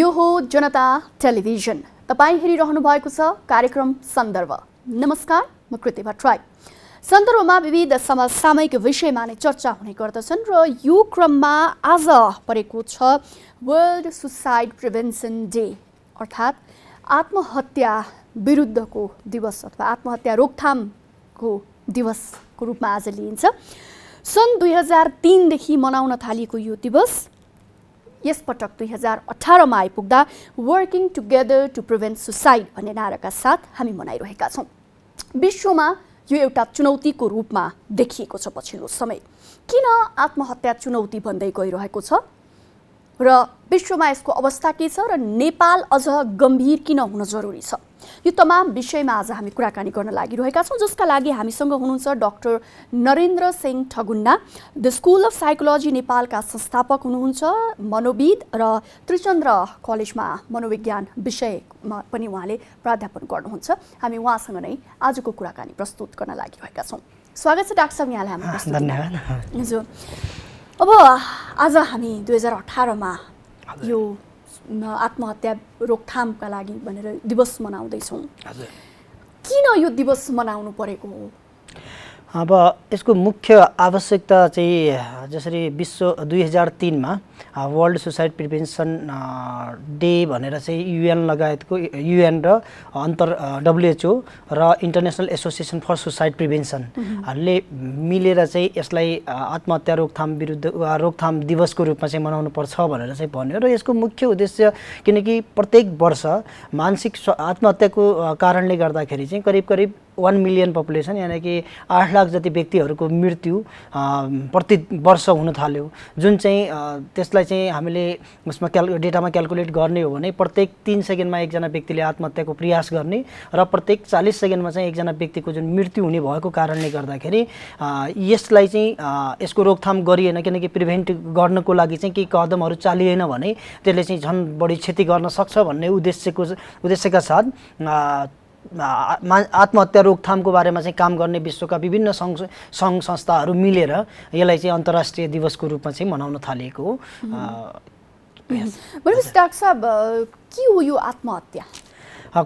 यो हो जनता टेलिभिजन तपाई हेरिरहनु भएको छ कार्यक्रम सन्दर्भ। नमस्कार, म कृति भट्टराई। सन्दर्भमा विविध समसामयिक विषयमा नै चर्चा हुने गर्दछन् र यो क्रममा आज परेको छ वर्ल्ड सुसाइड प्रिभेन्सन डे अर्थात् आत्महत्या विरुद्धको दिवस अथवा आत्महत्या रोकथामको दिवसको रूपमा आज लिइन्छ। सन् 2003 देखि मनाउन थालिएको यो दिवस यस पटक 2018 मा आइपुग्दा working together to prevent suicide भन्ने नाराका साथ हामी मनाइरहेका छौँ। विश्वमा यो एउटा चुनौतीको रूपमा देखिएको छ। पछिल्लो समय किन आत्महत्या चुनौती भन्दै गइरहेको छ र विश्वमा यसको अवस्था के छ र नेपाल अझ गम्भीर किन हुन जरुरी छ, यो तमाम विषयमा आज हामी कुराकानी गर्न लागिरहेका छौँ, जसका लागि हामीसँग हुनुहुन्छ doctor Narendra Singh Thagunna, the school of psychology नेपालका संस्थापक हुनुहुन्छ, मनोविद र त्रिचन्द्र कलेजमा मनोविज्ञान विषयमा पनि उहाँले प्राध्यापन गर्नुहुन्छ। हामी उहाँसँग नै आजको कुराकानी प्रस्तुत गर्न लागिरहेका छौँ। स्वागत छ डाक्टर साहब यहाँलाई। हाम्रो धन्यवाद हजुर। अब आज हामी 2018 मा यो आत्महत्या रोकथामका लागि भनेर दिवस मनाउँदैछौँ, किन यो दिवस मनाउनु परेको हो? अब यसको मुख्य आवश्यकता चाहिँ जसरी विश्व 2003 मा वर्ल्ड सुसाइड प्रिभेन्सन डे भनेर चाहिँ युएन लगायतको युएन र अन्तर WHO र इन्टरनेसनल एसोसिएसन फर सुसाइड प्रिभेन्सनहरूले मिलेर चाहिँ यसलाई आत्महत्या रोकथाम विरुद्ध रोकथाम दिवसको रूपमा चाहिँ मनाउनुपर्छ भनेर चाहिँ भन्यो। र यसको मुख्य उद्देश्य किनकि प्रत्येक वर्ष मानसिक आत्महत्याको कारणले गर्दाखेरि चाहिँ करिब 1 मिलियन पपुलेसन यानि कि 8 लाख जति व्यक्तिहरूको मृत्यु प्रति वर्ष हुन थाल्यो, जुन चाहिँ त्यसलाई चाहिँ हामीले उसमा डेटामा क्यालकुलेट गर्ने हो भने प्रत्येक 3 सेकेन्डमा एकजना व्यक्तिले आत्महत्याको प्रयास गर्ने र प्रत्येक 40 सेकेन्डमा चाहिँ एकजना व्यक्तिको जुन मृत्यु हुने भएको कारणले गर्दाखेरि यसलाई चाहिँ यसको रोकथाम गरिएन, किनकि प्रिभेन्ट गर्नको लागि चाहिँ केही कदमहरू चालिएन भने त्यसले चाहिँ झन् बढी क्षति गर्न सक्छ भन्ने उद्देश्यका साथ आत्महत्या रोकथामको बारेमा चाहिँ काम गर्ने विश्वका विभिन्न सङ्घ संस्थाहरू मिलेर यसलाई चाहिँ अन्तर्राष्ट्रिय दिवसको रूपमा चाहिँ मनाउन थालिएको हो। भनेपछि डाक्टर साहब, के हो यो आत्महत्या?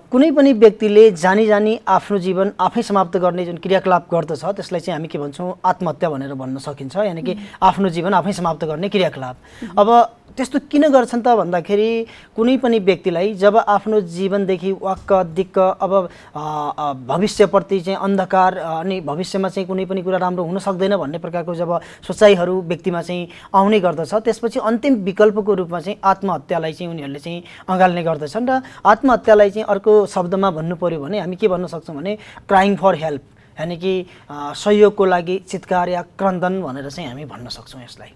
कुनै पनि व्यक्तिले जानी जानी आफ्नो जीवन आफै समाप्त गर्ने जुन क्रियाकलाप गर्दछ त्यसलाई चाहिँ हामी के भन्छौँ, आत्महत्या भनेर भन्न सकिन्छ, यानि कि आफ्नो जीवन आफै समाप्त गर्ने क्रियाकलाप। अब त्यस्तो किन गर्छन् त भन्दाखेरि कुनै पनि व्यक्तिलाई जब आफ्नो जीवनदेखि वाक्क दिक्क अब भविष्यप्रति चाहिँ अन्धकार अनि भविष्यमा चाहिँ कुनै पनि कुरा राम्रो हुन सक्दैन भन्ने प्रकारको जब सोचाइहरू व्यक्तिमा चाहिँ आउने गर्दछ त्यसपछि अन्तिम विकल्पको रूपमा चाहिँ आत्महत्यालाई चाहिँ उनीहरूले चाहिँ अँगाल्ने गर्दछन्। र आत्महत्यालाई चाहिँ अर्को शब्दमा भन्नु पर्यो भने हामी के भन्न सक्छौँ भने क्राइङ फर हेल्प, यानि कि सहयोगको लागि चित्कार या क्रन्दन भनेर चाहिँ हामी भन्न सक्छौँ यसलाई।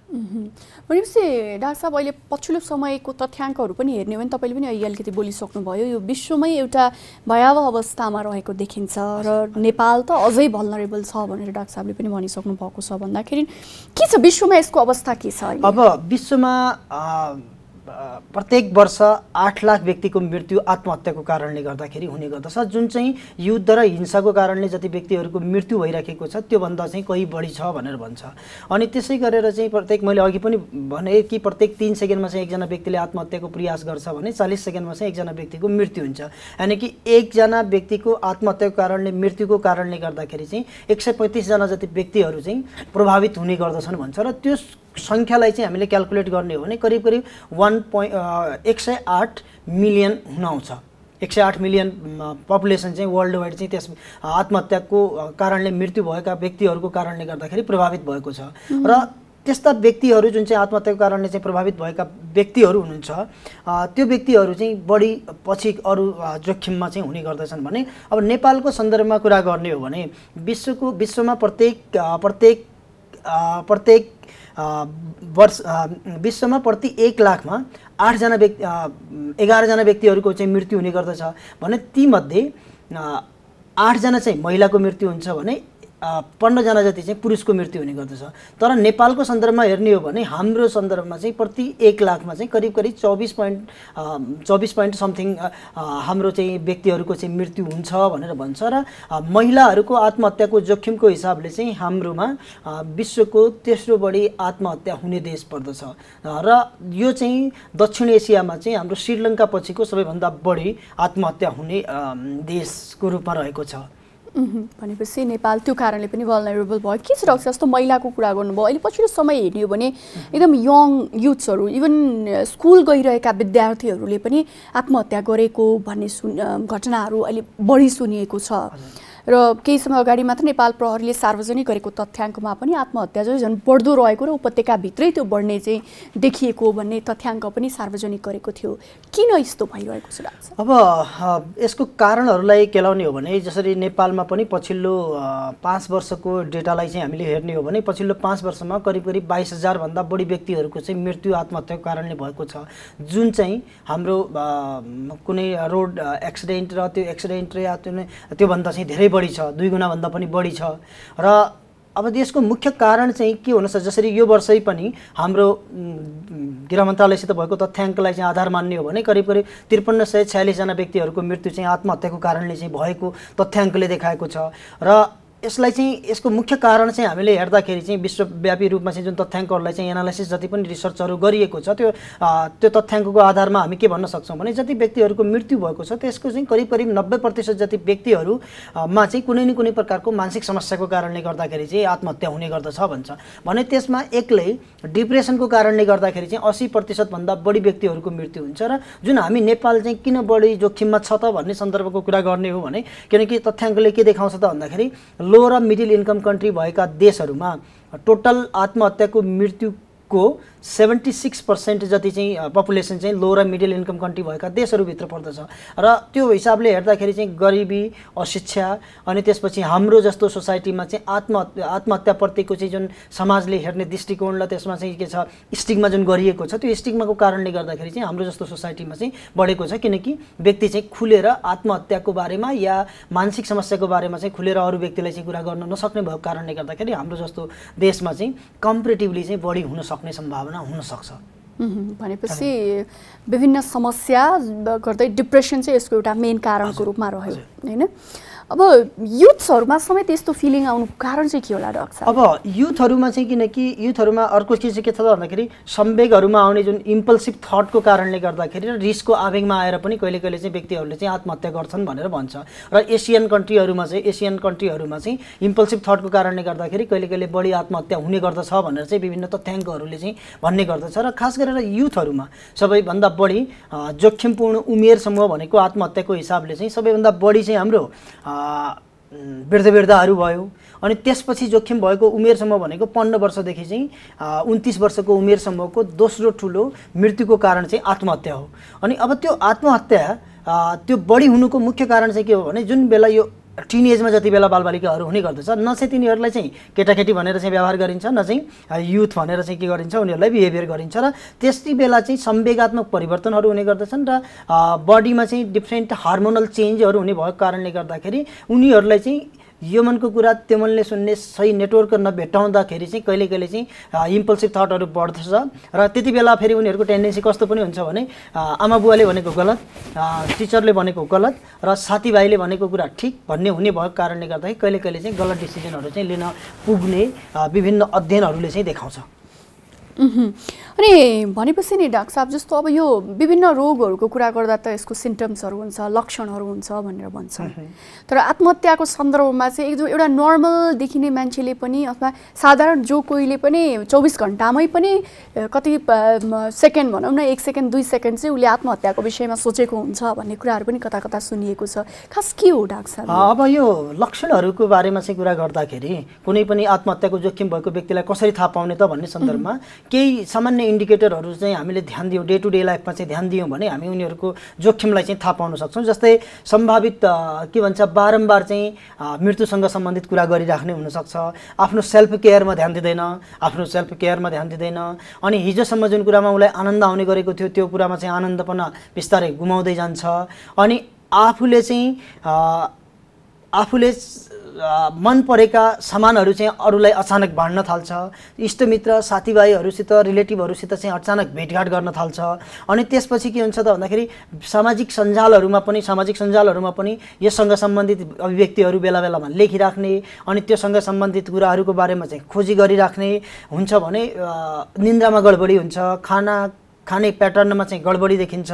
भनेपछि डाक्टर साहब, अहिले पछिल्लो समयको तथ्याङ्कहरू पनि हेर्ने हो भने तपाईँले पनि अहिले अलिकति बोलिसक्नुभयो, यो विश्वमै एउटा भयावह अवस्थामा रहेको देखिन्छ र नेपाल त अझै भल्नरेबल छ भनेर डाक्टर साहबले पनि भनिसक्नु भएको छ। भन्दाखेरि के छ विश्वमा यसको अवस्था, के छ? अब विश्वमा प्रत्येक वर्ष 8 लाख व्यक्तिको मृत्यु आत्महत्याको कारणले गर्दाखेरि हुने गर्दछ, जुन चाहिँ युद्ध र हिंसाको कारणले जति व्यक्तिहरूको मृत्यु भइराखेको छ त्योभन्दा चाहिँ कहीँ बढी छ भनेर भन्छ। अनि त्यसै गरेर चाहिँ प्रत्येक, मैले अघि पनि भने कि प्रत्येक 3 सेकेन्डमा चाहिँ एकजना व्यक्तिले आत्महत्याको प्रयास गर्छ भने 40 सेकेन्डमा चाहिँ एकजना व्यक्तिको मृत्यु हुन्छ, यानि कि एकजना व्यक्तिको आत्महत्याको कारणले मृत्युको कारणले गर्दाखेरि चाहिँ 135 जना जति व्यक्तिहरू चाहिँ प्रभावित हुने गर्दछन् भन्छ। र त्यो संख्यालाई चाहिँ हामीले क्यालकुलेट गर्ने हो भने करिब 1.108 मिलियन हुन आउँछ। 108 मिलियन पपुलेसन चाहिँ वर्ल्ड वाइड चाहिँ त्यस आत्महत्याको कारणले मृत्यु भएका व्यक्तिहरूको कारणले गर्दाखेरि प्रभावित भएको छ। र त्यस्ता व्यक्तिहरू जुन चाहिँ आत्महत्याको कारणले चाहिँ प्रभावित भएका व्यक्तिहरू हुनुहुन्छ त्यो व्यक्तिहरू चाहिँ बढी पछि अरू जोखिममा चाहिँ हुने गर्दछन् भने। अब नेपालको सन्दर्भमा कुरा गर्ने हो भने विश्वमा प्रत्येक वर्ष विश्वमा प्रति 1 लाखमा 8 जना व्यक्ति 11 जना व्यक्तिहरूको चाहिँ मृत्यु हुने गर्दछ भने तीमध्ये 8 जना चाहिँ महिलाको मृत्यु हुन्छ भने 15 जना जति चाहिँ पुरुषको मृत्यु हुने गर्दछ। तर नेपालको सन्दर्भमा हेर्ने हो भने हाम्रो सन्दर्भमा चाहिँ प्रति 1 लाखमा चाहिँ करिब करिब 24 पॉइंट समथिङ हाम्रो चाहिँ व्यक्तिहरुको चाहिँ मृत्यु हुन्छ भनेर भन्छ र महिलाहरुको आत्महत्याको जोखिमको हिसाबले चाहिँ हाम्रोमा विश्वको तेस्रो बढी आत्महत्या हुने देश पर्दछ र यो चाहिँ दक्षिण एसियामा चाहिँ हाम्रो श्रीलङ्का पछिको सबैभन्दा बढी आत्महत्या हुने देशको रूपमा रहेको छ। भनेपछि नेपाल त्यो कारणले पनि भल्नरेबल भयो के छ डाक्टर? जस्तो महिलाको कुरा गर्नुभयो, अहिले पछिल्लो समय हेर्ने हो भने एकदम यङ युथ्सहरू इभन स्कुल गइरहेका विद्यार्थीहरूले पनि आत्महत्या गरेको भन्ने घटनाहरू अहिले बढी सुनिएको छ र केही समय अगाडि मात्र नेपाल प्रहरीले सार्वजनिक गरेको तथ्याङ्कमा पनि आत्महत्या जो झन् बढ्दो रहेको र उपत्यकाभित्रै त्यो बढ्ने चाहिँ देखिएको भन्ने तथ्याङ्क पनि सार्वजनिक गरेको थियो। किन यस्तो भइरहेको छ डाक्टर? अब यसको कारणहरूलाई केलाउने हो भने जसरी नेपालमा पनि पछिल्लो 5 वर्षको डेटालाई चाहिँ हामीले हेर्ने हो भने पछिल्लो 5 वर्षमा करिब करिब 22,000 भन्दा बढी व्यक्तिहरूको चाहिँ मृत्यु आत्महत्याको कारणले भएको छ, जुन चाहिँ हाम्रो कुनै रोड एक्सिडेन्ट र त्यो एक्सिडेन्ट या त्योभन्दा चाहिँ धेरै बढी छ, 2 गुणा भन्दा पनि बढी छ। र अब यसको मुख्य कारण चाहिँ के हुन सक्छ? जसरी यो वर्षै पनि हाम्रो गृह मन्त्रालयसित भएको तथ्याङ्कलाई चाहिँ आधार मान्ने हो भने करिब करिब 5346 जना व्यक्तिहरूको मृत्यु चाहिँ आत्महत्याको कारणले चाहिँ भएको तथ्याङ्कले देखाएको छ र यसलाई चाहिँ यसको मुख्य कारण चाहिँ हामीले हेर्दाखेरि चाहिँ विश्वव्यापी रूपमा चाहिँ जुन तथ्याङ्कहरूलाई चाहिँ एनालाइसिस जति पनि रिसर्चहरू गरिएको छ त्यो तथ्याङ्कको आधारमा हामी के भन्न सक्छौँ भने जति व्यक्तिहरूको मृत्यु भएको छ त्यसको चाहिँ करिब करिब 90% जति व्यक्तिहरूमा चाहिँ कुनै न कुनै प्रकारको मानसिक समस्याको कारणले गर्दाखेरि चाहिँ आत्महत्या हुने गर्दछ भन्छ भने त्यसमा एक्लै डिप्रेसनको कारणले गर्दाखेरि चाहिँ 80%भन्दा बढी व्यक्तिहरूको मृत्यु हुन्छ। र जुन हामी नेपाल चाहिँ किन बढी जोखिममा छ त भन्ने सन्दर्भको कुरा गर्ने हो भने किनकि तथ्याङ्कले के देखाउँछ त भन्दाखेरि लो र मिडिल इन्कम कंट्री भएका देशहरूमा टोटल आत्महत्याको मृत्युको 76% जति चाहिँ पपुलेसन चाहिँ लो र मिडिल इन्कम कंट्री भएका देशहरूभित्र पर्दछ र त्यो हिसाबले हेर्दाखेरि चाहिँ गरिबी, अशिक्षा अनि त्यसपछि हाम्रो जस्तो सोसाइटीमा चाहिँ आत्महत्याप्रतिको चाहिँ जुन समाजले हेर्ने दृष्टिकोण र त्यसमा चाहिँ के छ स्टिग्मा जुन गरिएको छ त्यो स्टिग्माको कारणले गर्दाखेरि चाहिँ हाम्रो जस्तो सोसाइटीमा चाहिँ बढेको छ, किनकि व्यक्ति चाहिँ खुलेर आत्महत्याको बारेमा या मानसिक समस्याको बारेमा चाहिँ खुलेर अरू व्यक्तिलाई चाहिँ कुरा गर्न नसक्ने भएको कारणले गर्दाखेरि हाम्रो जस्तो देशमा चाहिँ कम्पेरिटिभली चाहिँ बढी हुन सक्ने सम्भावना हुन सक्छ। भनेपछि विभिन्न समस्या गर्दै डिप्रेसन चाहिँ यसको एउटा मेन कारणको रूपमा रह्यो हैन? अब युथहरुमा समेत यस्तो फिलिङ आउनुको कारण चाहिँ के होला डाक्टर साहब? अब युथहरुमा चाहिँ किनकि युथहरुमा अर्को चाहिँ के छ भन्दाखेरि संवेगहरुमा आउने जुन इम्पल्सिभ थटको कारणले गर्दाखेरि र रिसको आवेगमा आएर पनि कहिले कहिले चाहिँ व्यक्तिहरुले चाहिँ आत्महत्या गर्छन् भनेर भन्छ र एसियन कन्ट्रीहरुमा चाहिँ इम्पल्सिभ थटको कारणले गर्दाखेरि कहिले कहिले बढी आत्महत्या हुने गर्दछ भनेर चाहिँ विभिन्न तथ्याङ्कहरुले चाहिँ भन्ने गर्दछ र खास गरेर युथहरुमा सबैभन्दा बढी जोखिमपूर्ण उमेर समूह भनेको आत्महत्याको हिसाबले चाहिँ सबैभन्दा बढी चाहिँ हाम्रो वृद्धवृद्धाहरू भयो अनि त्यसपछि जोखिम भएको उमेर समूह भनेको 15 वर्षदेखि चाहिँ 29 वर्षको उमेर समूहको दोस्रो ठुलो मृत्युको कारण चाहिँ आत्महत्या हो। अनि अब त्यो आत्महत्या त्यो बढी हुनुको मुख्य कारण चाहिँ के हो भने जुन बेला यो टिनेजमा जति बेला बालबालिकाहरू हुने गर्दछ न चाहिँ तिनीहरूलाई चाहिँ केटाकेटी भनेर चाहिँ व्यवहार गरिन्छ न चाहिँ युथ भनेर चाहिँ के गरिन्छ उनीहरूलाई बिहेभियर गरिन्छ र त्यति बेला चाहिँ संवेगात्मक परिवर्तनहरू हुने गर्दछन् र बडीमा चाहिँ डिफ्रेन्ट हार्मोनल चेन्जहरू हुने भएको कारणले गर्दाखेरि उनीहरूलाई चाहिँ यो मनको कुरा त्यो मनले सुन्ने सही नेटवर्क नभेटाउँदाखेरि चाहिँ कहिले कहिले चाहिँ इम्पल्सिभ थटहरू बढ्दछ र त्यति बेला फेरि उनीहरूको टेन्डेन्सी कस्तो पनि हुन्छ भने आमा बुवाले भनेको गलत, टिचरले भनेको गलत र साथीभाइले भनेको कुरा ठिक भन्ने हुने भएको कारणले गर्दाखेरि कहिले कहिले चाहिँ गलत डिसिजनहरू चाहिँ लिन पुग्ने विभिन्न अध्ययनहरूले चाहिँ देखाउँछ। अनि भनेपछि नि डाक्टर साहब जस्तो अब यो विभिन्न रोगहरूको कुरा गर्दा त यसको सिम्टम्सहरू हुन्छ, लक्षणहरू हुन्छ भनेर भन्छ, तर आत्महत्याको सन्दर्भमा चाहिँ एउटा नर्मल देखिने मान्छेले पनि अथवा साधारण जो कोहीले पनि 24 घण्टामै पनि कति सेकेन्ड भनौँ न 1 सेकेन्ड 2 सेकेन्ड चाहिँ उसले आत्महत्याको विषयमा सोचेको हुन्छ भन्ने कुराहरू पनि कता कता सुनिएको छ। खास के हो डाक्टर साहब? अब यो लक्षणहरूको बारेमा चाहिँ कुरा गर्दाखेरि कुनै पनि आत्महत्याको जोखिम भएको व्यक्तिलाई कसरी थाहा पाउने त भन्ने सन्दर्भमा केही सामान्य इन्डिकेटरहरू चाहिँ हामीले ध्यान दियौँ, डे टु डे लाइफमा चाहिँ ध्यान दियौँ भने हामी उनीहरूको जोखिमलाई चाहिँ थाहा पाउन सक्छौँ। जस्तै सम्भावित के भन्छ बारम्बार चाहिँ मृत्युसँग सम्बन्धित कुरा गरिराख्ने हुनसक्छ, आफ्नो सेल्फ केयरमा ध्यान दिँदैन अनि हिजोसम्म जुन कुरामा उसलाई आनन्द आउने गरेको थियो त्यो कुरामा चाहिँ आनन्दपन बिस्तारै गुमाउँदै जान्छ अनि आफूले मन परेका सामानहरु चाहिँ अरुलाई अचानक बाँड्न थाल्छ, इष्टमित्र साथीभाइहरुसित रिलेटिभहरुसित चाहिँ अचानक भेटघाट गर्न थाल्छ। अनि त्यसपछि के हुन्छ त भन्दाखेरि सामाजिक सञ्जालहरुमा पनि यससँग सम्बन्धित अभिव्यक्तिहरु बेला बेलामा लेखिराख्ने अनि त्योसँग सम्बन्धित कुराहरुको बारेमा चाहिँ खोजी गरिराख्ने हुन्छ भने निन्द्रामा गडबडी हुन्छ, खाने प्याटर्नमा चाहिँ गडबडी देखिन्छ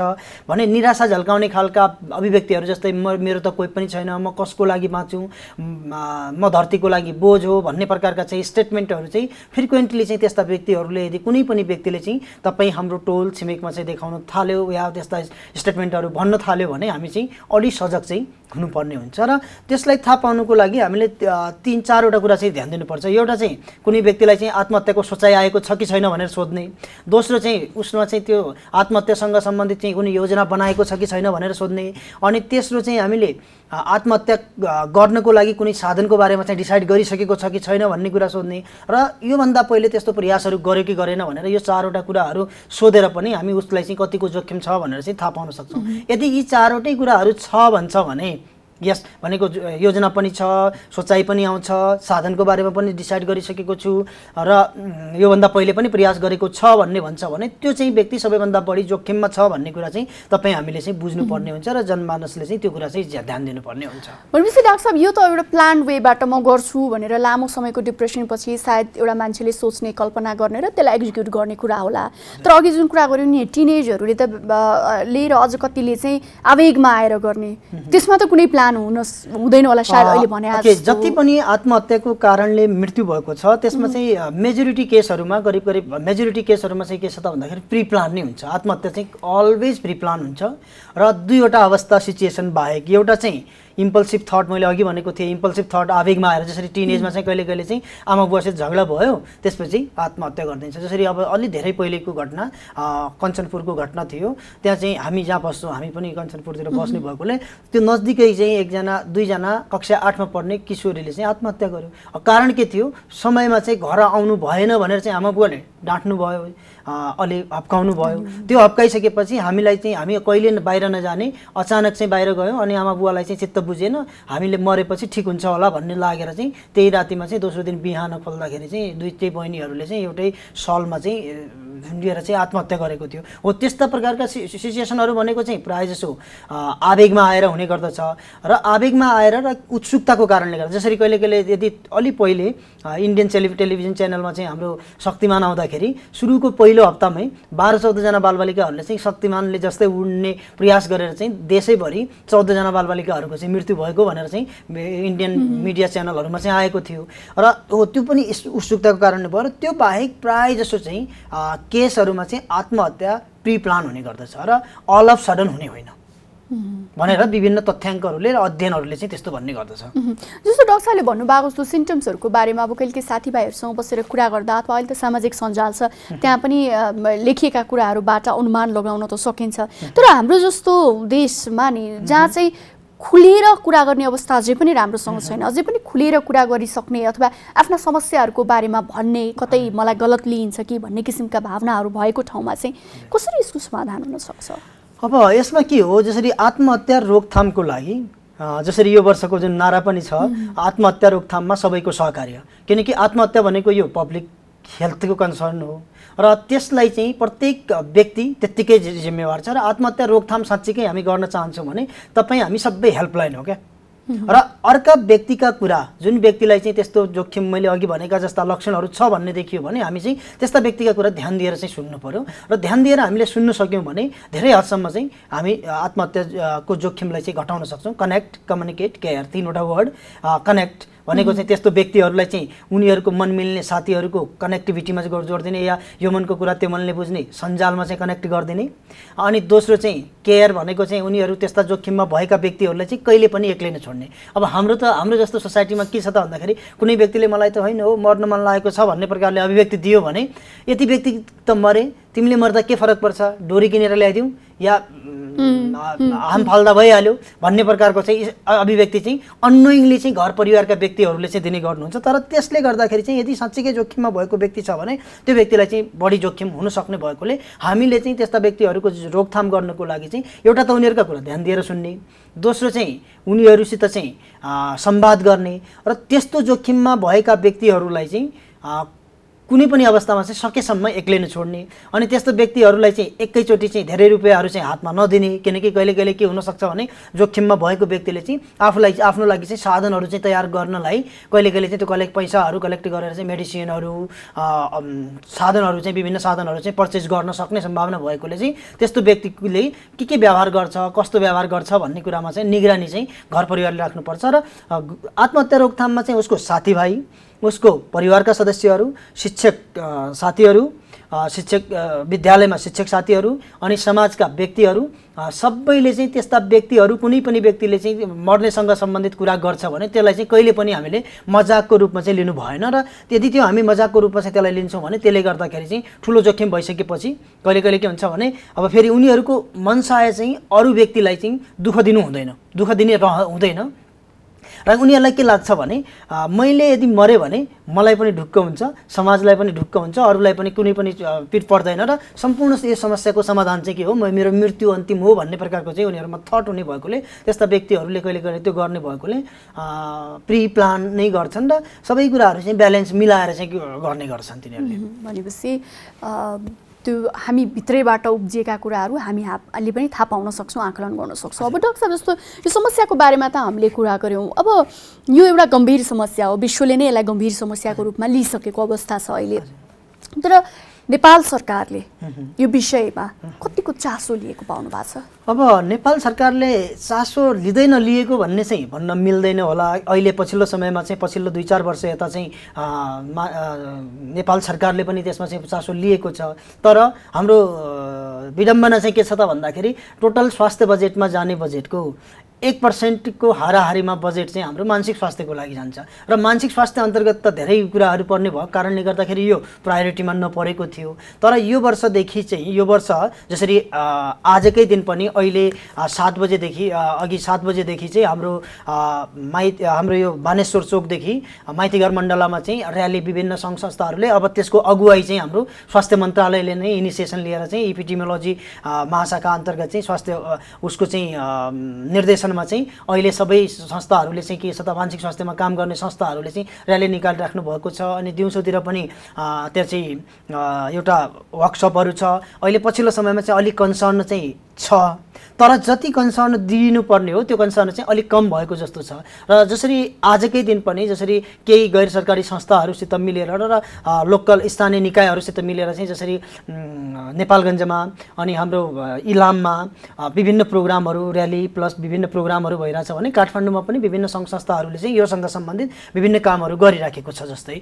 भने निराशा झल्काउने खालका अभिव्यक्तिहरु जस्तै मेरो त कोही पनि छैन, म कसको लागि बाँच्छु, म धरतीको लागि बोझ हो भन्ने प्रकारका चाहिँ स्टेटमेन्टहरु चाहिँ फ्रिक्वेन्टली चाहिँ त्यस्ता व्यक्तिहरुले यदि कुनै पनि व्यक्तिले चाहिँ तपाई हाम्रो टोल छिमेकमा चाहिँ देखाउन थाल्यो या त्यस्ता स्टेटमेन्टहरु भन्न थाल्यो भने हामी चाहिँ अलि सजग चाहिँ हुनुपर्ने हुन्छ र त्यसलाई थाहा पाउनको लागि हामीले 3-4 वटा कुरा चाहिँ ध्यान दिनुपर्छ। एउटा चाहिँ कुनै व्यक्तिलाई चाहिँ आत्महत्याको सोचाइ आएको छ कि छैन भनेर सोध्ने, दोस्रो चाहिँ उसमा चाहिँ त्यो आत्महत्यासँग सम्बन्धित चाहिँ कुनै योजना बनाएको छ कि छैन भनेर सोध्ने, अनि तेस्रो चाहिँ हामीले आत्महत्या गर्नको लागि कुनै साधनको बारेमा चाहिँ डिसाइड गरिसकेको छ कि छैन भन्ने कुरा सोध्ने र यो भन्दा पहिले त्यस्तो प्रयासहरु गर्यो कि गरेन भनेर यो 4 वटा कुराहरु सोधेर पनि हामी उसलाई चाहिँ कतिको जोखिम छ भनेर चाहिँ थाहा पाउन सक्छौं। यदि यी 4 वटै कुराहरु छ भन्छ भने यस भनेको योजना पनि छ, सोचाइ पनि आउँछ, साधनको बारेमा पनि डिसाइड गरिसकेको छु र यो भन्दा पहिले पनि प्रयास गरेको छ भन्ने भन्छ भने त्यो चाहिँ व्यक्ति सबैभन्दा बढी जोखिममा छ भन्ने कुरा चाहिँ तपाईं हामीले चाहिँ बुझ्नु पर्ने हुन्छ र जनमानसले चाहिँ त्यो कुरा चाहिँ ध्यान दिनुपर्ने हुन्छ। भनेपछि डाक्टर साहब यो त एउटा प्लान वेबाट म गर्छु भनेर लामो समयको डिप्रेसन पछि सायद एउटा मान्छेले सोच्ने, कल्पना गर्ने र त्यसलाई एक्जिक्युट गर्ने कुरा होला, तर अघि जुन कुरा गर्यो नि टिनेजहरुले त लिएर अझ कतिले चाहिँ आवेगमा आएर गर्ने, त्यसमा त कुनै प्लान हुँदैन होला सायद अहिले भने। जति पनि आत्महत्याको कारणले मृत्यु भएको छ त्यसमा चाहिँ मेजोरिटी केसहरुमा करिब मेजोरिटी केसहरुमा चाहिँ के छ त भन्दाखेरि प्री प्लान नै हुन्छ। आत्महत्या चाहिँ अलवेज प्री प्लान हुन्छ र 2 वटा अवस्था सिचुएसन बाहेक एउटा चाहिँ इम्पल्सिभ थट, मैले अघि भनेको थिएँ इम्पल्सिभ थट आवेगमा आएर, जसरी टिनेजमा चाहिँ कहिले कहिले चाहिँ आमा बुवासित झगडा भयो त्यसपछि आत्महत्या गरिदिन्छ। जसरी अब अलि धेरै पहिलेको घटना कञ्चनपुरको घटना थियो, त्यहाँ चाहिँ हामी जहाँ बस्छौँ हामी पनि कञ्चनपुरतिर बस्ने भएकोले त्यो नजदिकै चाहिँ दुईजना कक्षा 8मा पढ्ने किशोरीले चाहिँ आत्महत्या गर्यो। कारण के थियो, समयमा चाहिँ घर आउनु भएन भनेर चाहिँ आमा बुवाले डाँट्नु भयो, अलि हप्काउनु भयो। त्यो हप्काइसकेपछि हामीलाई चाहिँ हामी कहिले बाहिर नजाने, अचानक चाहिँ बाहिर गयौँ अनि आमा बुवालाई चाहिँ चित्त बुझेन, हामीले मरेपछि ठिक हुन्छ होला भन्ने लागेर चाहिँ त्यही रातिमा चाहिँ दोस्रो दिन बिहान खोल्दाखेरि चाहिँ दुईटै बहिनीहरूले चाहिँ एउटै सलमा चाहिँ झुन्डिएर चाहिँ आत्महत्या गरेको थियो। हो त्यस्ता प्रकारका सिचुएसनहरू भनेको चाहिँ प्रायःजसो आवेगमा आएर हुने गर्दछ र आवेगमा आएर र उत्सुकताको कारणले गर्दा, जसरी कहिले कहिले यदि अलि पहिले इन्डियन टेलिभिजन च्यानलमा चाहिँ हाम्रो शक्तिमान आउँदाखेरि सुरुको पहिलो हप्तामै 12-14 जना बालबालिकाहरूले चाहिँ शक्तिमानले जस्तै उड्ने प्रयास गरेर चाहिँ देशैभरि 14 जना बालबालिकाहरूको चाहिँ मृत्यु भएको भनेर चाहिँ इन्डियन मिडिया च्यानलहरूमा चाहिँ आएको थियो र हो त्यो पनि उत्सुकताको कारणले भयो। त्यो बाहेक प्रायःजसो चाहिँ केसहरुमा चाहिँ आत्महत्या प्री प्लान हुने गर्दछ र अल अफ सडन हुने होइन भनेर विभिन्न तथ्याङ्कहरुले र अध्ययनहरुले चाहिँ त्यस्तो भन्ने गर्दछ। जस्तो डाक्टर साहबले भन्नुभएको जस्तो सिम्पटम्सहरुको बारेमा अब कहिले साथीभाइहरुसँग बसेर कुरा गर्दा अथवा अहिले त सामाजिक सञ्जाल छ त्यहाँ पनि लेखिएका कुराहरुबाट अनुमान लगाउन त सकिन्छ, तर हाम्रो जस्तो देशमा नि जहाँ चाहिँ खुलेर कुरा गर्ने अवस्था अझै पनि राम्रोसँग छैन, अझै पनि खुलेर कुरा गरिसक्ने अथवा आफ्ना समस्याहरूको बारेमा भन्ने, कतै मलाई गलत लिइन्छ कि भन्ने किसिमका भावनाहरू भएको ठाउँमा चाहिँ कसरी यसको समाधान हुन सक्छ? अब यसमा के हो, जसरी आत्महत्या रोकथामको लागि जसरी यो वर्षको जुन नारा पनि छ आत्महत्या रोकथाममा सबैको सहकार्य, किनकि आत्महत्या भनेको यो पब्लिक हेल्थको कन्सर्न हो र त्यसलाई चाहिँ प्रत्येक व्यक्ति त्यत्तिकै जिम्मेवार छ र आत्महत्या रोकथाम साँच्चीकै हामी गर्न चाहन्छौँ भने तपाई हामी सबै हेल्पलाइन हो क्या। र अर्का व्यक्तिका कुरा जुन व्यक्तिलाई चाहिँ त्यस्तो जोखिम मैले अघि भनेका जस्ता लक्षणहरू छ भन्ने देखियो भने हामी चाहिँ त्यस्ता व्यक्तिका कुरा ध्यान दिएर चाहिँ सुन्नु पर्यो र ध्यान दिएर हामीले सुन्न सक्यौँ भने धेरै हदसम्म चाहिँ हामी आत्महत्याको जोखिमलाई चाहिँ घटाउन सक्छौं। कनेक्ट, कम्युनिकेट, केयर, 3 वटा वर्ड। कनेक्ट भनेको चाहिँ त्यस्तो व्यक्तिहरूलाई चाहिँ उनीहरूको मन मिल्ने साथीहरूको कनेक्टिभिटीमा जोड दिने या यो मनको कुरा त्यो मनले बुझ्ने सञ्जालमा चाहिँ कनेक्ट गरिदिने, अनि दोस्रो चाहिँ केयर भनेको चाहिँ उनीहरू त्यस्ता जोखिममा भएका व्यक्तिहरूलाई चाहिँ कहिले पनि एक्लै नछोड्ने। अब हाम्रो जस्तो सोसाइटीमा के छ त भन्दाखेरि कुनै व्यक्तिले मलाई त होइन हो मर्न मन लागेको छ भन्ने प्रकारले अभिव्यक्ति दियो भने यति व्यक्ति त मरे, तिमीले मर्दा के फरक पर्छ, डोरी किनेर ल्याइदिउँ या हाम फाल्दा भइहाल्यो भन्ने प्रकारको चाहिँ अभिव्यक्ति चाहिँ अननोइङली चाहिँ घर परिवारका व्यक्तिहरूले चाहिँ दिने गर्नुहुन्छ। तर त्यसले गर्दाखेरि चाहिँ यदि साँच्चैकै जोखिममा भएको व्यक्ति छ भने त्यो व्यक्तिलाई चाहिँ बढी जोखिम हुन सक्ने भएकोले हामीले चाहिँ त्यस्ता व्यक्तिहरूको रोकथाम गर्नको लागि चाहिँ एउटा त उनीहरुका कुरा ध्यान दिएर सुन्ने, दोस्रो चाहिँ उनीहरुसित चाहिँ संवाद गर्ने र त्यस्तो जोखिममा भएका व्यक्तिहरूलाई चाहिँ कुनै पनि अवस्थामा चाहिँ सकेसम्म एक्लै नछोड्ने अनि त्यस्तो व्यक्तिहरूलाई चाहिँ एकैचोटी चाहिँ धेरै रुपैयाँहरू चाहिँ हातमा नदिने, किनकि कहिले के हुन सक्छ भने जोखिममा भएको व्यक्तिले चाहिँ आफूलाई आफ्नो लागि चाहिँ साधनहरू चाहिँ तयार गर्नलाई कहिले चाहिँ त्यो पैसाहरू कलेक्ट गरेर चाहिँ मेडिसिनहरू साधनहरू चाहिँ विभिन्न साधनहरू चाहिँ पर्चेज गर्न सक्ने सम्भावना भएकोले चाहिँ त्यस्तो व्यक्तिले के व्यवहार गर्छ कस्तो व्यवहार गर्छ भन्ने कुरामा चाहिँ निगरानी चाहिँ घर परिवारले राख्नुपर्छ। र आत्महत्या रोकथाममा चाहिँ उसको साथीभाइ, उसको परिवारका सदस्यहरू, शिक्षक साथीहरू, शिक्षक विद्यालयमा शिक्षक साथीहरू अनि समाजका व्यक्तिहरू सबैले चाहिँ त्यस्ता व्यक्तिहरू कुनै पनि व्यक्तिले चाहिँ मर्नेसँग सम्बन्धित कुरा गर्छ भने त्यसलाई चाहिँ कहिले पनि हामीले मजाकको रूपमा चाहिँ लिनु भएन र यदि त्यो हामी मजाकको रूपमा चाहिँ त्यसलाई लिन्छौँ भने त्यसले गर्दाखेरि चाहिँ ठुलो जोखिम भइसकेपछि कहिले के हुन्छ भने अब फेरि उनीहरूको मनसाय चाहिँ अरू व्यक्तिलाई चाहिँ दुःख दिनु हुँदैन, दुःख दिने हुँदैन र उनीहरुलाई के लाग्छ भने मैले यदि मरे भने मलाई पनि ढुक्क हुन्छ, समाजलाई पनि ढुक्क हुन्छ, अरूलाई पनि कुनै पनि पिर पर्दैन र सम्पूर्ण यो समस्याको समाधान चाहिँ के हो, मेरो मृत्यु अन्तिम हो भन्ने प्रकारको चाहिँ उनीहरुमा थट हुने भएकोले त्यस्ता व्यक्तिहरुले कहिले त्यो गर्ने भएकोले प्री प्लान नै गर्छन् र सबै कुराहरु चाहिँ ब्यालेन्स मिलाएर चाहिँ गर्ने गर्छन् तिनीहरुले। भनेपछि त्यो हामी भित्रैबाट उब्जिएका कुराहरू हामी आफैले पनि थाहा पाउन सक्छौँ, आकलन गर्न सक्छौँ। अब डाक्टर साहब जस्तो यो समस्याको बारेमा त हामीले कुरा गऱ्यौँ, अब यो एउटा गम्भीर समस्या हो, विश्वले नै यसलाई गम्भीर समस्याको रूपमा लिइसकेको अवस्था छ अहिले, तर नेपाल सरकारले यो विषयमा कतिको चासो लिएको पाउनु भएको छ? अब नेपाल सरकारले चासो लिँदै नलिएको भन्ने चाहिँ भन्न मिल्दैन होला। अहिले पछिल्लो समयमा चाहिँ पछिल्लो 2-4 वर्ष यता चाहिँ नेपाल सरकारले पनि त्यसमा चाहिँ चासो लिएको छ, तर हाम्रो विडम्बना चाहिँ के छ त भन्दाखेरि टोटल स्वास्थ्य बजेटमा जाने बजेटको 1% को हाराहारीमा बजेट चाहिँ हाम्रो मानसिक स्वास्थ्यको लागि जान्छ र मानसिक स्वास्थ्य अन्तर्गत त धेरै कुराहरू पर्ने भएको कारणले गर्दाखेरि यो प्रायोरिटीमा नपरेको थियो। तर यो वर्षदेखि चाहिँ यो वर्ष जसरी आजकै दिन पनि अहिले 7 बजेदेखि अघि 7 बजेदेखि चाहिँ हाम्रो यो बानेश्वर चोकदेखि माइतीघर मण्डलामा चाहिँ र्याली विभिन्न सङ्घ संस्थाहरूले अब त्यसको अगुवाई चाहिँ हाम्रो स्वास्थ्य मन्त्रालयले नै इनिसिएसन लिएर चाहिँ एपिडेमियोलोजी महाशाखा अन्तर्गत चाहिँ स्वास्थ्य उसको चाहिँ निर्देशन अहिले सबै संस्थाहरूले चाहिँ के छ त मानसिक स्वास्थ्यमा काम गर्ने संस्थाहरूले चाहिँ र्याली निकालिराख्नु भएको छ अनि दिउँसोतिर पनि त्यहाँ चाहिँ एउटा वर्कसपहरू छ। अहिले पछिल्लो समयमा चाहिँ अलिक कन्सर्न चाहिँ छ, तर जति कन्सर्न दिनुपर्ने हो त्यो कन्सर्न चाहिँ अलिक कम भएको जस्तो छ। र जसरी आजकै दिन पनि जसरी केही गैर सरकारी संस्थाहरूसित मिलेर र लोकल स्थानीय निकायहरूसित मिलेर चाहिँ जसरी नेपालगञ्जमा अनि हाम्रो इलाममा विभिन्न प्रोग्रामहरू र्याली प्लस विभिन्न प्रोग्रामहरू भइरहेछ भने काठमाडौँमा पनि विभिन्न सङ्घ संस्थाहरूले चाहिँ योसँग सम्बन्धित विभिन्न कामहरू गरिराखेको छ जस्तै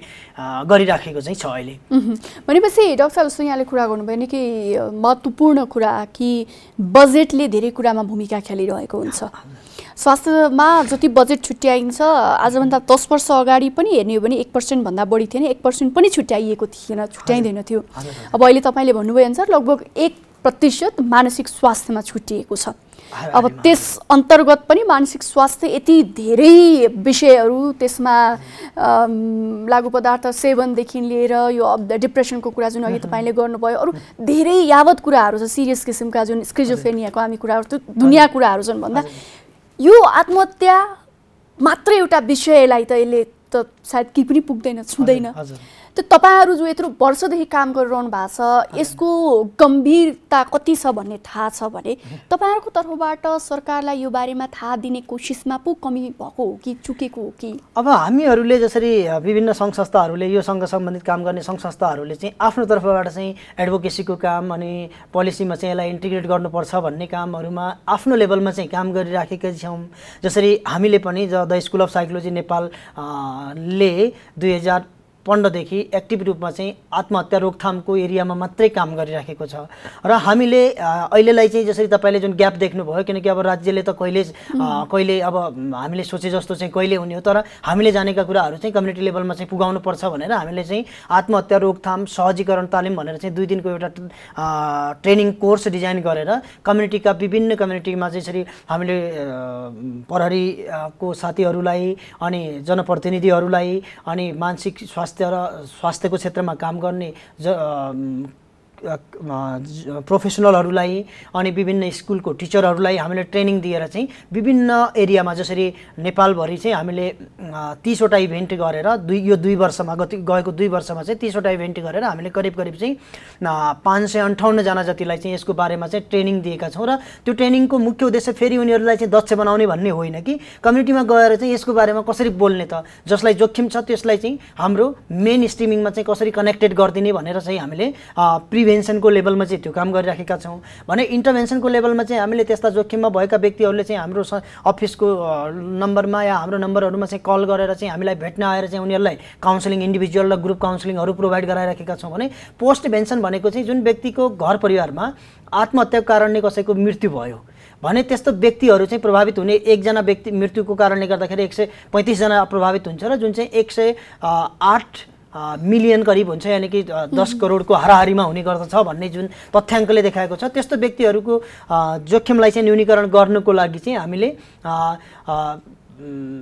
गरिराखेको चाहिँ छ अहिले। भनेपछि डाक्टर साहब जस्तो यहाँले कुरा गर्नुभयो नि कि महत्त्वपूर्ण कुरा कि बजेटले धेरै कुरामा भूमिका खेलिरहेको हुन्छ, स्वास्थ्यमा जति बजेट छुट्याइन्छ आजभन्दा 10 वर्ष अगाडि पनि हेर्ने हो भने 1%भन्दा बढी थिएन, 1% पनि छुट्याइएको थिएन, छुट्याइँदैन थियो। अब अहिले तपाईँले भन्नुभयो अनुसार लगभग 1% मानसिक स्वास्थ्यमा छुट्टिएको छ। अब त्यस अन्तर्गत पनि मानसिक स्वास्थ्य यति धेरै विषयहरू त्यसमा लागु पदार्थ सेवनदेखि लिएर यो डिप्रेसनको कुरा जुन अघि तपाईँले गर्नुभयो अरू धेरै यावत कुराहरू छ सिरियस किसिमका जुन स्किजोफ्रेनियाको हामी कुराहरू त्यो दुनियाँ कुराहरू छन् भन्दा यो आत्महत्या मात्रै एउटा विषयलाई त यसले त सायद केही पनि पुग्दैन, छुँदैन। त्यो तपाईँहरू जो यत्रो वर्षदेखि काम गरिरहनु भएको छ यसको गम्भीरता कति छ भन्ने थाहा छ भने तपाईँहरूको तर्फबाट सरकारलाई यो बारेमा थाहा दिने कोसिसमा पो कमी भएको हो कि चुकेको हो कि? अब हामीहरूले जसरी विभिन्न सङ्घ संस्थाहरूले योसँग सम्बन्धित काम गर्ने सङ्घ संस्थाहरूले चाहिँ आफ्नो तर्फबाट चाहिँ एडभोकेसीको काम अनि पोलिसीमा चाहिँ यसलाई इन्टिग्रेट गर्नुपर्छ भन्ने कामहरूमा आफ्नो लेभलमा चाहिँ काम गरिराखेका छौँ। जसरी हामीले पनि द स्कुल अफ साइकोलोजी नेपालले 2000 15 देखि एक्टिभ रूपमा चाहिँ आत्महत्या रोकथामको एरियामा मात्रै काम गरिराखेको छ र हामीले अहिलेलाई चाहिँ जसरी तपाईले जुन ग्याप देख्नुभयो किनकि अब राज्यले त कहिले अब हामीले सोचे जस्तो चाहिँ कहिले हुने हो तर हामीले जानेका कुराहरु चाहिँ कम्युनिटी लेभलमा चाहिँ पुगाउनु पर्छ भनेर हामीले चाहिँ आत्महत्या रोकथाम सहजीकरण तालिम भनेर चाहिँ 2 दिनको एउटा ट्रेनिङ कोर्स डिजाइन गरेर कम्युनिटीका विभिन्न कम्युनिटीमा चाहिँ यसरी हामीले प्रहरी को साथीहरुलाई अनि जनप्रतिनिधिहरुलाई अनि मानसिक स्वास्थ्य र स्वास्थ्यको क्षेत्रमा काम गर्ने प्रोफेसनलहरुलाई अनि विभिन्न स्कुलको टिचरहरुलाई हामीले ट्रेनिङ दिएर चाहिँ विभिन्न एरियामा जसरी नेपालभरि चाहिँ हामीले 30 वटा इभेन्ट गरेर यो 2 वर्षमा गएको 2 वर्षमा चाहिँ 30 वटा इभेन्ट गरेर हामीले करिब चाहिँ 558 जना जतिलाई चाहिँ यसको बारेमा चाहिँ ट्रेनिङ दिएका छौं र त्यो ट्रेनिङको मुख्य उद्देश्य फेरि उनीहरुलाई चाहिँ दक्ष बनाउने भन्ने होइन कि कम्युनिटीमा गएर चाहिँ यसको बारेमा कसरी बोल्ने त जसलाई जोखिम छ त्यसलाई चाहिँ हाम्रो मेन स्ट्रीमिङमा चाहिँ कसरी कनेक्टेड गर्दिने भनेर चाहिँ हामीले प्रिभेन्सन को लेभलमा चाहिँ त्यो काम गरिराखेका छौं भने इन्टरभेन्सन को लेभलमा चाहिँ हामीले त्यस्ता जोखिममा भएका व्यक्तिहरुले चाहिँ हाम्रो अफिसको नम्बरमा या हाम्रो नम्बरहरुमा चाहिँ कल गरेर चाहिँ हामीलाई भेट्न आएर चाहिँ उनीहरुलाई काउन्सलिङ इन्डिभिजुअल र ग्रुप काउन्सलिङहरु प्रोवाइड गराइराखेका छौं भने पोस्टभेन्सन भनेको चाहिँ जुन व्यक्तिको घर परिवारमा आत्महत्याको कारणले कसैको मृत्यु भयो भने त्यस्तो व्यक्तिहरु चाहिँ प्रभावित हुने एकजना व्यक्ति मृत्युको कारणले गर्दाखेरि 135 जना प्रभावित हुन्छ र जुन चाहिँ 108 मिलियन करीब हुन्छ यानी कि 10 करोडको हाराहारीमा हुने गर्दछ भन्ने जुन तथ्याङ्कले देखाएको छ त्यस्तो व्यक्तिहरुको जोखिमलाई चाहिँ न्यूनीकरण गर्नको लागि चाहिँ हामीले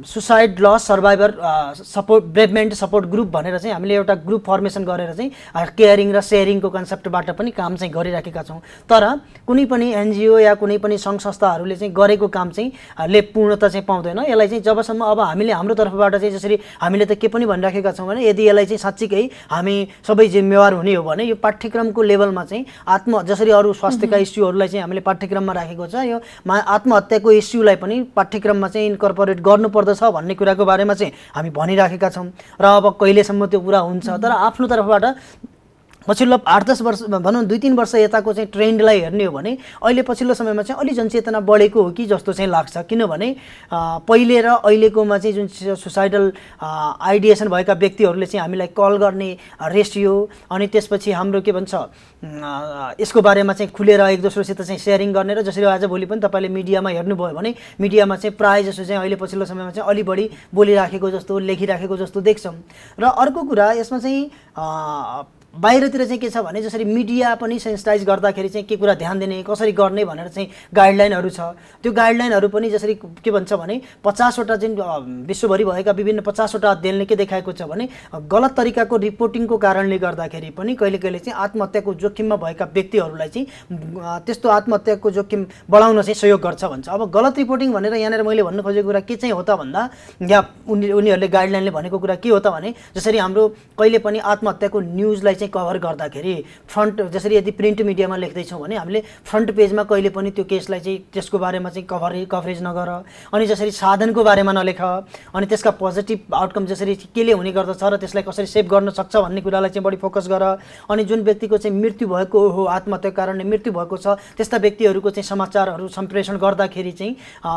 suicide loss survivor support bereavement support group भनेर चाहिँ हामीले एउटा ग्रुप फर्मेसन गरेर चाहिँ केयरिङ र शेयरिङको कन्सेप्टबाट पनि काम चाहिँ गरिराखेका छौं तर कुनै पनि एनजीओ या कुनै पनि संघ संस्थाहरुले चाहिँ गरेको काम चाहिँ ले पूर्णता चाहिँ पाउँदैन यसलाई चाहिँ जबसम्म अब हामीले हाम्रो तर्फबाट चाहिँ जसरी हामीले त के पनि भनिराखेका छौं भने यदि यसलाई चाहिँ साच्चै हामी सबै जिम्मेवार हुने हो भने यो पाठ्यक्रमको लेभलमा चाहिँ जसरी अरु स्वास्थ्यका इस्युहरुलाई चाहिँ हामीले पाठ्यक्रममा राखेको छ यो आत्महत्याको इस्युलाई पनि पाठ्यक्रममा चाहिँ इन्कर्पोरेट गर्नु पर्दछ भन्ने कुराको बारेमा चाहिँ हामी भनिराखेका छौं र अब कहिलेसम्म त्यो पूरा हुन्छ तर आफ्नो तर्फबाट पछिल्लो 8-10 वर्ष भनौं 2-3 वर्ष यताको चाहिँ ट्रेन्डलाई हेर्ने हो भने अहिले पछिल्लो समयमा चाहिँ अलि जनचेतना बढेको हो कि जस्तो चाहिँ लाग्छ किनभने पहिले र अहिलेकोमा चाहिँ जुन सुसाइडल आइडिएसन भएका व्यक्तिहरुले चाहिँ हामीलाई कल गर्ने रेशियो अनि त्यसपछि हाम्रो के भन्छ यसको बारेमा चाहिँ खुलेर एक दोस्रोसित चाहिँ शेयरिङ गर्ने र जसरी आज भोलि पनि तपाईले मिडियामा हेर्नुभयो भने मिडियामा चाहिँ प्राय जसो चाहिँ अहिले पछिल्लो समयमा चाहिँ अलि बढी बोलिराखेको जस्तो लेखिराखेको जस्तो देख्छौं र अर्को कुरा यसमा चाहिँ बाहिरतिर चाहिँ के छ भने जसरी मिडिया पनि सेन्सिटाइज गर्दाखेरि चाहिँ के कुरा ध्यान दिने कसरी गर्ने भनेर चाहिँ गाइडलाइनहरु छ त्यो गाइडलाइनहरु पनि जसरी के भन्छ भने 50 वटा चाहिँ विश्वभरि भएका विभिन्न 50 वटा अध्ययनले के देखाएको छ भने गलत तरिकाको रिपोर्टिङको कारणले गर्दाखेरि पनि कहिलेकहिले चाहिँ आत्महत्याको जोखिममा भएका व्यक्तिहरुलाई चाहिँ त्यस्तो आत्महत्याको जोखिम बढाउन चाहिँ सहयोग गर्छ भन्छ अब गलत रिपोर्टिङ भनेर यहाँनेर मैले भन्न खोजेको कुरा के चाहिँ हो त भन्दा या उनीहरुले गाइडलाइनले भनेको कुरा के हो त भने जसरी हाम्रो कहिले पनि आत्महत्याको न्यूजलाई कभर गर्दाखेरि फ्रन्ट जसरी यदि प्रिन्ट मिडियामा लेख्दै छौं भने हामीले फ्रन्ट पेजमा कहिले पनि त्यो केसलाई चाहिँ त्यसको बारेमा चाहिँ कभरेज नगर अनि जसरी साधनको बारेमा नलेख अनि त्यसका पोजिटिभ आउटकम जसरी केले हुने गर्दछ र त्यसलाई कसरी सेभ गर्न सक्छ भन्ने कुरालाई चाहिँ बढी फोकस गर अनि जुन व्यक्तिको चाहिँ मृत्यु भएको हो आत्महत्याको कारणले मृत्यु भएको छ त्यस्ता व्यक्तिहरुको चाहिँ समाचारहरु सम्प्रेषण गर्दाखेरि चाहिँ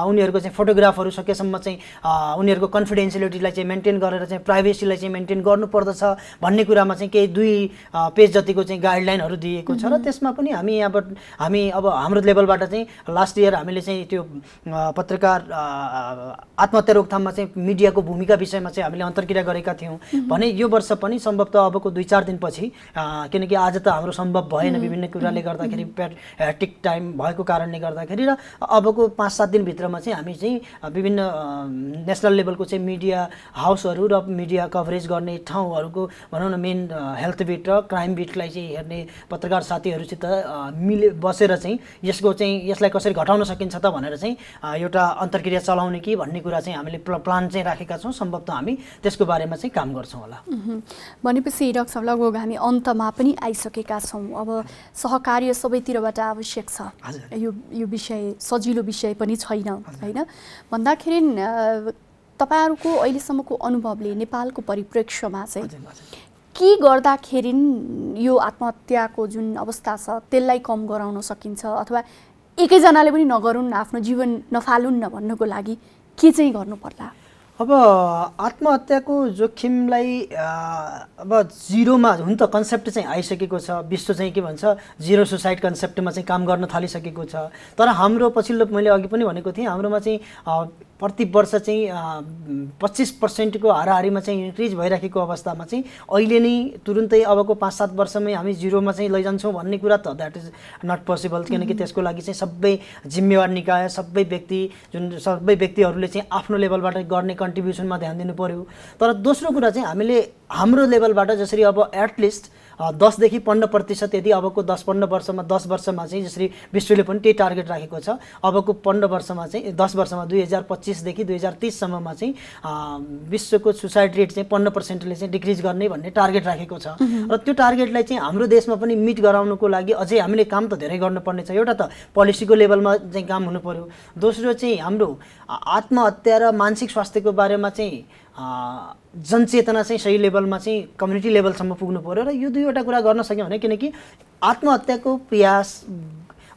उनीहरुको चाहिँ फोटोग्राफहरु सकेसम्म चाहिँ उनीहरुको कन्फिडेन्शियलिटीलाई चाहिँ मेन्टेन गरेर चाहिँ प्राइभेसीलाई चाहिँ मेन्टेन गर्नुपर्दछ भन्ने कुरामा चाहिँ केही 2 पेज जतिको चाहिँ गाइडलाइनहरु दिएको छ र त्यसमा पनि हामी यहाँबाट हामी अब हाम्रो लेभलबाट चाहिँ लास्ट इयर हामीले चाहिँ त्यो पत्रकार आत्महत्या रोकथाममा चाहिँ मिडियाको भूमिका विषयमा चाहिँ हामीले अन्तर्क्रिया गरेका थियौं भने यो वर्ष पनि सम्भवतः अबको 2-4 दिनपछि किनकि आज त हाम्रो सम्भव भएन विभिन्न कुराले गर्दाखेरि टिक टाइम भएको कारणले गर्दाखेरि र अबको 5-7 दिन भित्रमा चाहिँ हामी चाहिँ विभिन्न नेशनल लेभलको चाहिँ मिडिया हाउसहरु र मिडिया कभरेज गर्ने ठाउँहरुको भनौं न मेन हेल्थ क्राइम बिटलाई चाहिँ हेर्ने पत्रकार साथीहरुसित मिले बसेर चाहिँ यसको चाहिँ यसलाई कसरी घटाउन सकिन्छ त भनेर चाहिँ एउटा अन्तर्क्रिया चलाउने कि भन्ने कुरा चाहिँ हामीले प्लान चाहिँ राखेका छौं सम्भवतः हामी त्यसको बारेमा चाहिँ काम गर्छौं होला भनेपछि डाक्टर साहब लगभग हामी अन्तमा पनि आइसकेका छौं अब सहकार्य सबैतिरबाट आवश्यक छ यो विषय सजिलो विषय पनि छैन हैन भन्दाखेरि तपाईहरुको अहिलेसम्मको अनुभवले नेपालको परिप्रेक्ष्यमा चाहिँ के गर्दाखेरि यो आत्महत्याको जुन अवस्था छ त्यसलाई कम गराउन सकिन्छ अथवा एकैजनाले पनि नगरुन् आफ्नो जीवन नफालुन् भन्नको लागि के चाहिँ गर्नुपर्ला अब आत्महत्या को जोखिमलाई अब जीरो में हुन त कन्सेप्ट चाहिँ आइसकेको छ, विश्व चाहिँ के भन्छ जीरो सुसाइड कन्सेप्ट में काम गर्न थालिसकेको छ। तर हाम्रो पछिल्लो मैले अघि पनि भनेको थिएँ, हाम्रोमा चाहिँ प्रति वर्ष चाहिँ 25% को हाराहारीमा चाहिँ इन्क्रिज भइराखेको अवस्थामा चाहिँ अहिले नै तुरुन्तै अबको 5-7 वर्षमै हामी जीरोमा चाहिँ लैजान्छौँ भन्ने कुरा त दैट इज नट पोसिबल, किनकि त्यसको लागि चाहिँ सबै जिम्मेवार निकाय, सबै व्यक्ति जुन सबै व्यक्तिहरूले चाहिँ आफ्नो लेभलबाट गर्ने कन्ट्रिब्युसनमा ध्यान दिनु पर्यो। तर दोस्रो कुरा चाहिँ हामीले हाम्रो लेभलबाट जसरी अब एटलिस्ट 10 देखि 15% यदि अबको 10 वर्षमा चाहिँ जसरी विश्वले पनि त्यही टार्गेट राखेको छ, अबको 15 वर्षमा चाहिँ 10 वर्षमा 2025 देखि 2030 सम्ममा चाहिँ विश्वको सुसाइड रेट चाहिँ 15% चाहिँ डिक्रिज गर्ने भन्ने टार्गेट राखेको छ। र त्यो टार्गेटलाई चाहिँ हाम्रो देशमा पनि मिट गराउनको लागि अझै हामीले काम त धेरै गर्नुपर्ने छ। एउटा त पोलिसीको लेभलमा चाहिँ काम हुनु पर्यो, दोस्रो चाहिँ हाम्रो आत्महत्या र मानसिक स्वास्थ्यको बारेमा चाहिँ जनचेतना चाहिँ सही लेभलमा चाहिँ कम्युनिटी लेभलसम्म पुग्नु पर्यो। र यो दुईवटा कुरा गर्न सक्यो भने, किनकि आत्महत्याको प्रयास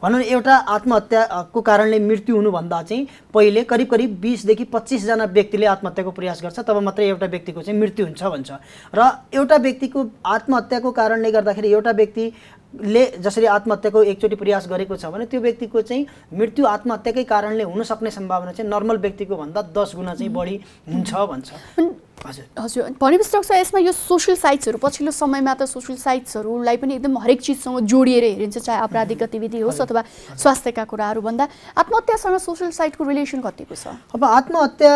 भनौँ न एउटा आत्महत्याको कारणले मृत्यु हुनुभन्दा चाहिँ पहिले करिब 20 देखि 25 जना व्यक्तिले आत्महत्याको प्रयास गर्छ, तब मात्रै एउटा व्यक्तिको चाहिँ मृत्यु हुन्छ भन्छ। र एउटा व्यक्तिको आत्महत्याको कारणले गर्दाखेरि एउटा व्यक्तिले जसरी आत्महत्याको एकचोटि प्रयास गरेको छ भने त्यो व्यक्तिको चाहिँ मृत्यु आत्महत्याकै कारणले हुन सक्ने सम्भावना चाहिँ नर्मल व्यक्तिको भन्दा 10 गुणा चाहिँ बढी हुन्छ भन्छ। हजुर, भनेपछि डक्टर यसमा यो सोसियल साइट्सहरु पछिल्लो समयमा त सोसियल साइट्सहरुलाई पनि एकदम हरेक चीजसँग जोडिएर हेरिन्छ, चाहे आपराधिक गतिविधि होस् अथवा स्वास्थ्यका कुराहरु भन्दा आत्महत्यासँग सोसियल साइटको रिलेसन कतिको छ? अब आत्महत्या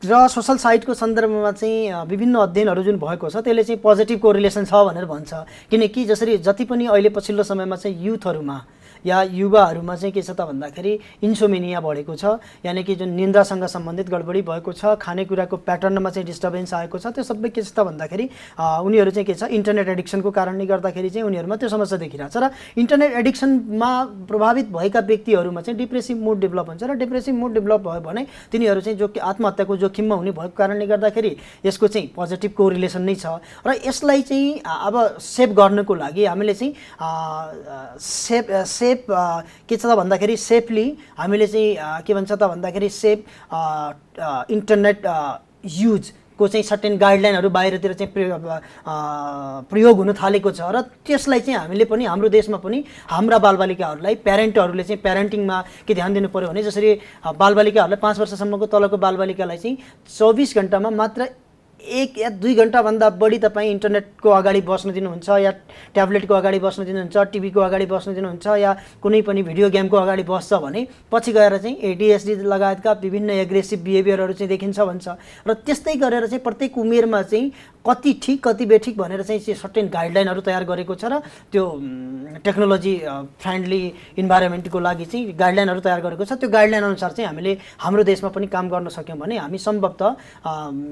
र सोशल साइटको सन्दर्भमा चाहिँ विभिन्न अध्ययनहरू जुन भएको छ त्यसले चाहिँ पोजिटिभ कोरिलेसन छ भनेर भन्छ, किनकि जसरी जति पनि अहिले पछिल्लो समयमा चाहिँ युथहरुमा या युवाहरुमा चाहिँ के छ त भन्दाखेरि इन्सोमेनिया बढेको छ, यानी कि जुन निन्द्रासँग सम्बन्धित गडबडी भएको छ, खानेकुराको प्याटर्नमा चाहिँ डिस्टर्बेन्स आएको छ, त्यो सबै के छ त भन्दाखेरि उनीहरु चाहिँ के छ इन्टरनेट एडिक्सनको कारणले गर्दाखेरि चाहिँ उनीहरुमा त्यो समस्या देखिरहेछ। र इन्टरनेट एडिक्सनमा प्रभावित भएका व्यक्तिहरुमा चाहिँ डिप्रेसिभ मुड डेभलप हुन्छ, र डिप्रेसिभ मुड डेभलप भयो भने तिनीहरु चाहिँ जो आत्महत्याको जोखिममा हुने भएको कारणले गर्दाखेरि यसको चाहिँ पोजिटिभ कोरिलेसन नै छ। र यसलाई चाहिँ अब सेभ गर्नको लागि हामीले चाहिँ के छ त भन्दाखेरि सेफली हामीले चाहिँ के भन्छ त भन्दाखेरि सेफ इन्टरनेट युज को चाहिँ सर्टेन गाइडलाइनहरु बाहिरतिर चाहिँ प्रयोग हुन थालेको छ। र त्यसलाई चाहिँ हामीले पनि हाम्रो देशमा पनि हाम्रा बालबालिकाहरुलाई प्यारेन्टहरुले चाहिँ प्यारेन्टिङमा के ध्यान दिनु पर्यो भने, जसरी बालबालिकाहरुलाई 5 वर्षसम्मको तलको बालबालिकालाई चाहिँ 24 घण्टामा मात्र 1 या 2 घण्टा भन्दा बढी तपाईँ इन्टरनेटको अगाडि बस्न दिनुहुन्छ, या ट्याब्लेटको अगाडि बस्न दिनुहुन्छ, टिभीको अगाडि बस्न दिनुहुन्छ, या कुनै पनि भिडियो गेमको अगाडि बस्छ भने पछि गएर चाहिँ एडिएसडी लगायतका विभिन्न एग्रेसिभ बिहेभियरहरू चाहिँ देखिन्छ भन्छ। र त्यस्तै गरेर चाहिँ प्रत्येक उमेरमा चाहिँ कति ठिक कति बेठिक भनेर चाहिँ सर्टेन गाइडलाइनहरू तयार गरेको छ, र त्यो टेक्नोलोजी फ्रेन्डली इन्भाइरोमेन्टको लागि चाहिँ गाइडलाइनहरू तयार गरेको छ। त्यो गाइडलाइन अनुसार चाहिँ हामीले हाम्रो देशमा पनि काम गर्न सक्यौँ भने हामी सम्भवतः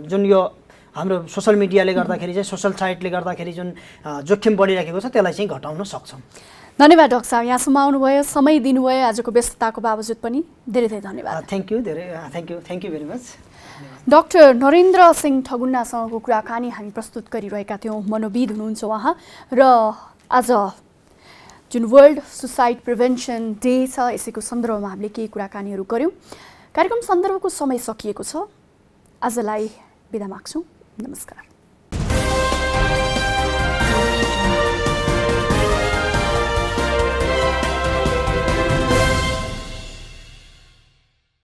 जुन यो हाम्रो सोशल मिडियाले गर्दाखेरि चाहिँ सोशल साइटले गर्दाखेरि जुन जोखिम बढिराखेको छ त्यसलाई चाहिँ घटाउन सक्छौँ। धन्यवाद डक्टर साहब, यहाँसम्म आउनुभयो, समय दिनुभयो, आजको व्यस्तताको बावजुद पनि धेरै धेरै धन्यवाद। Thank you very much. Doctor Narendra Singh ठगुन्नासँगको कुराकानी हामी प्रस्तुत गरिरहेका थियौँ। मनोविद हुनुहुन्छ उहाँ, र आज June world suicide prevention day छ यसैको सन्दर्भमा हामीले केही कुराकानीहरू गऱ्यौँ। कार्यक्रम सन्दर्भको समय सकिएको छ, आजलाई बिदा माग्छौँ। नमस्कार।